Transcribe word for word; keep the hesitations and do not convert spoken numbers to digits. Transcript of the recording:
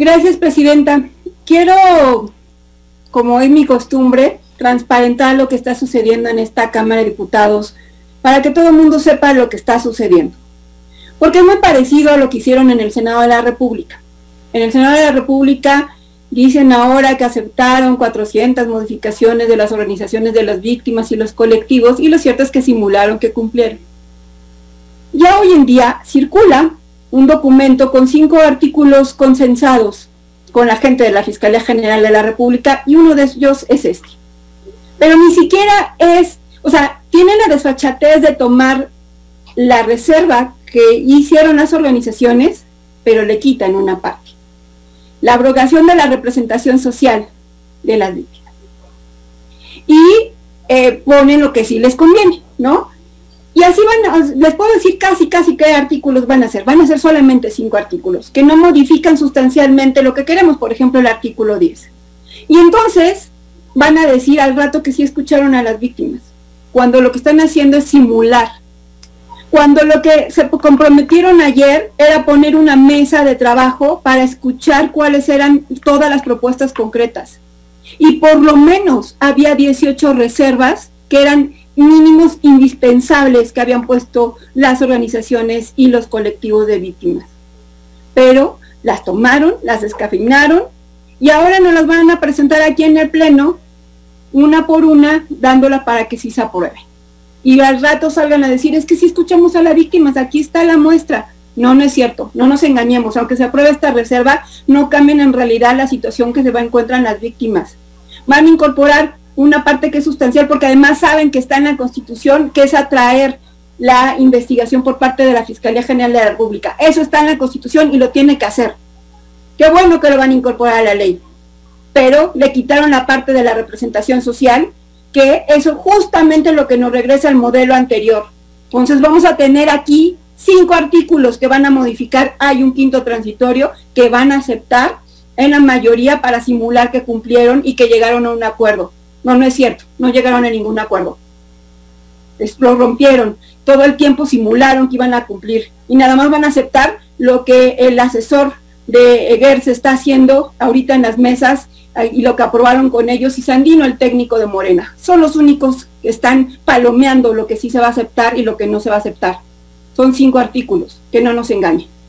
Gracias, presidenta. Quiero, como es mi costumbre, transparentar lo que está sucediendo en esta Cámara de Diputados para que todo el mundo sepa lo que está sucediendo. Porque es muy parecido a lo que hicieron en el Senado de la República. En el Senado de la República dicen ahora que aceptaron cuatrocientas modificaciones de las organizaciones de las víctimas y los colectivos, y lo cierto es que simularon que cumplieron. Ya hoy en día circula un documento con cinco artículos consensados con la gente de la Fiscalía General de la República, y uno de ellos es este. Pero ni siquiera es, o sea, tienen la desfachatez de tomar la reserva que hicieron las organizaciones, pero le quitan una parte. La abrogación de la representación social de las víctimas. Y eh, ponen lo que sí les conviene, ¿no? Y así van, les puedo decir casi, casi qué artículos van a ser. Van a ser solamente cinco artículos, que no modifican sustancialmente lo que queremos, por ejemplo, el artículo diez. Y entonces van a decir al rato que sí escucharon a las víctimas, cuando lo que están haciendo es simular. Cuando lo que se comprometieron ayer era poner una mesa de trabajo para escuchar cuáles eran todas las propuestas concretas. Y por lo menos había dieciocho reservas que eran mínimos indispensables que habían puesto las organizaciones y los colectivos de víctimas. Pero las tomaron, las descafeinaron y ahora nos las van a presentar aquí en el Pleno, una por una, dándola para que sí se apruebe. Y al rato salgan a decir, es que si escuchamos a las víctimas, aquí está la muestra. No, no es cierto, no nos engañemos. Aunque se apruebe esta reserva, no cambien en realidad la situación que se va a encontrar en las víctimas. Van a incorporar una parte que es sustancial, porque además saben que está en la Constitución, que es atraer la investigación por parte de la Fiscalía General de la República. Eso está en la Constitución y lo tiene que hacer. Qué bueno que lo van a incorporar a la ley. Pero le quitaron la parte de la representación social, que eso justamente es lo que nos regresa al modelo anterior. Entonces vamos a tener aquí cinco artículos que van a modificar, hay un quinto transitorio que van a aceptar en la mayoría para simular que cumplieron y que llegaron a un acuerdo. No, no es cierto, no llegaron a ningún acuerdo. Lo rompieron, todo el tiempo simularon que iban a cumplir y nada más van a aceptar lo que el asesor de Eger se está haciendo ahorita en las mesas y lo que aprobaron con ellos y Sandino, el técnico de Morena. Son los únicos que están palomeando lo que sí se va a aceptar y lo que no se va a aceptar. Son cinco artículos, que no nos engañen.